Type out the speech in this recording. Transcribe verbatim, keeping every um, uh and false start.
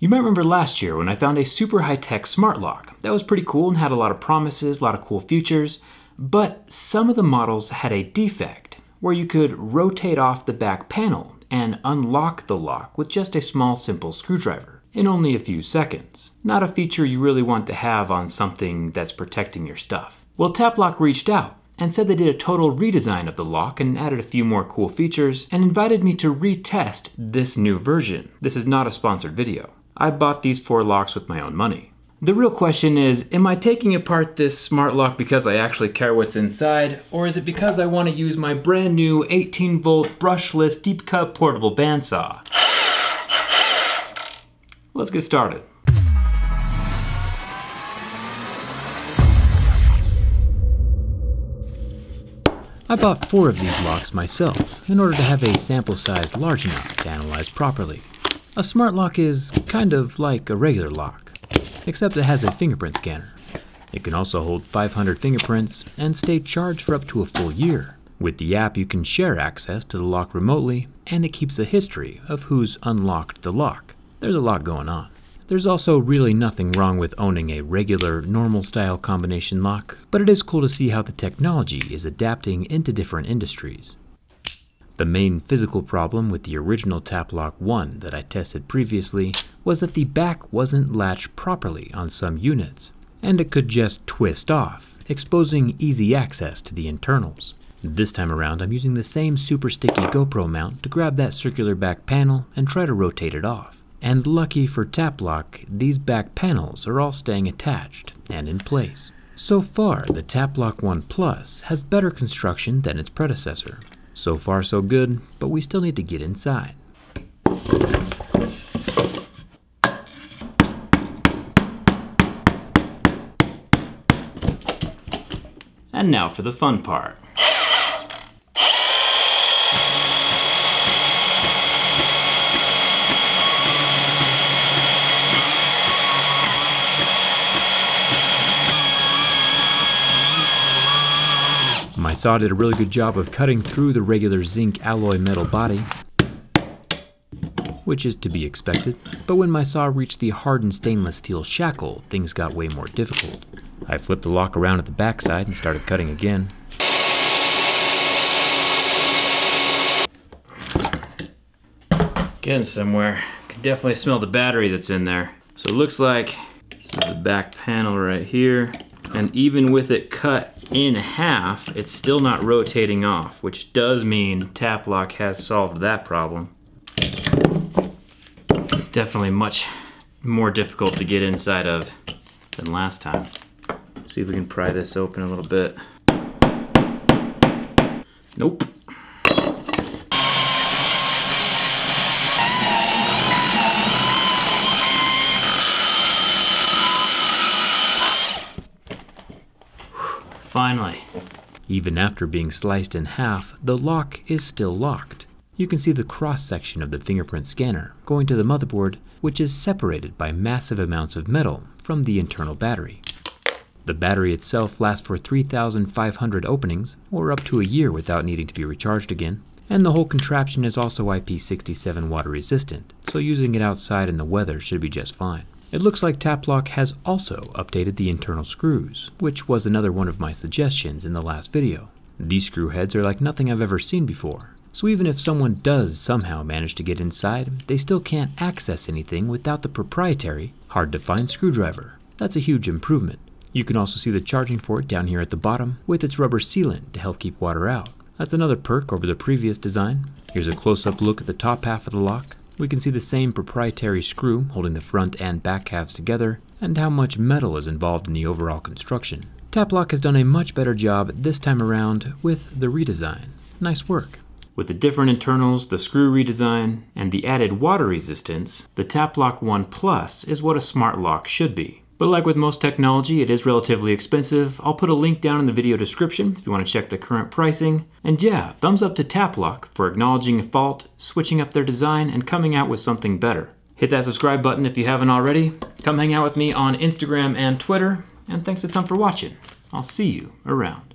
You might remember last year when I found a super high-tech smart lock that was pretty cool and had a lot of promises, a lot of cool features, but some of the models had a defect where you could rotate off the back panel and unlock the lock with just a small simple screwdriver in only a few seconds. Not a feature you really want to have on something that's protecting your stuff. Well, Tapplock reached out and said they did a total redesign of the lock and added a few more cool features and invited me to retest this new version. This is not a sponsored video. I bought these four locks with my own money. The real question is, am I taking apart this smart lock because I actually care what's inside, or is it because I want to use my brand new eighteen volt brushless deep cut portable bandsaw? Let's get started. I bought four of these locks myself in order to have a sample size large enough to analyze properly. A smart lock is kind of like a regular lock, except it has a fingerprint scanner. It can also hold five hundred fingerprints and stay charged for up to a full year. With the app, you can share access to the lock remotely, and it keeps a history of who's unlocked the lock. There's a lot going on. There's also really nothing wrong with owning a regular, normal-style combination lock, but it is cool to see how the technology is adapting into different industries. The main physical problem with the original Tapplock One that I tested previously was that the back wasn't latched properly on some units, and it could just twist off, exposing easy access to the internals. This time around, I'm using the same super sticky GoPro mount to grab that circular back panel and try to rotate it off. And lucky for Tapplock, these back panels are all staying attached and in place. So far, the Tapplock One Plus has better construction than its predecessor. So far so good, but we still need to get inside. And now for the fun part. My saw did a really good job of cutting through the regular zinc alloy metal body, which is to be expected, but when my saw reached the hardened stainless steel shackle, things got way more difficult. I flipped the lock around at the backside and started cutting again. Getting somewhere. Can definitely smell the battery that's in there. So it looks like this is the back panel right here. And even with it cut in half, it's still not rotating off, which does mean Tapplock has solved that problem. It's definitely much more difficult to get inside of than last time. See if we can pry this open a little bit. Nope. Finally. Even after being sliced in half, the lock is still locked. You can see the cross-section of the fingerprint scanner going to the motherboard, which is separated by massive amounts of metal from the internal battery. The battery itself lasts for three thousand five hundred openings, or up to a year without needing to be recharged again, and the whole contraption is also I P sixty-seven water resistant, so using it outside in the weather should be just fine. It looks like Tapplock has also updated the internal screws, which was another one of my suggestions in the last video. These screw heads are like nothing I've ever seen before, so even if someone does somehow manage to get inside, they still can't access anything without the proprietary, hard-to-find screwdriver. That's a huge improvement. You can also see the charging port down here at the bottom with its rubber sealant to help keep water out. That's another perk over the previous design. Here's a close-up look at the top half of the lock. We can see the same proprietary screw holding the front and back halves together, and how much metal is involved in the overall construction. Tapplock has done a much better job this time around with the redesign. Nice work. With the different internals, the screw redesign, and the added water resistance, the Tapplock One Plus is what a smart lock should be. But like with most technology, it is relatively expensive. I'll put a link down in the video description if you want to check the current pricing. And yeah, thumbs up to Tapplock for acknowledging a fault, switching up their design, and coming out with something better. Hit that subscribe button if you haven't already. Come hang out with me on Instagram and Twitter. And thanks a ton for watching. I'll see you around.